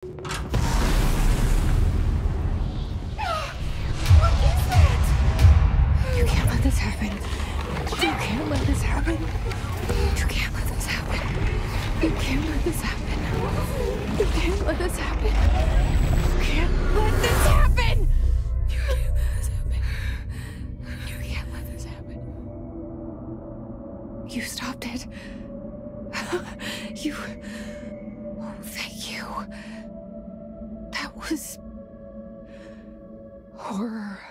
This happen. You can't let this happen. You can't let this happen. You can't let this happen. You can't let this happen. You can't let this happen. You can't let this happen. You can't let this happen. You stopped it. You... Oh, thank you. That was... horror.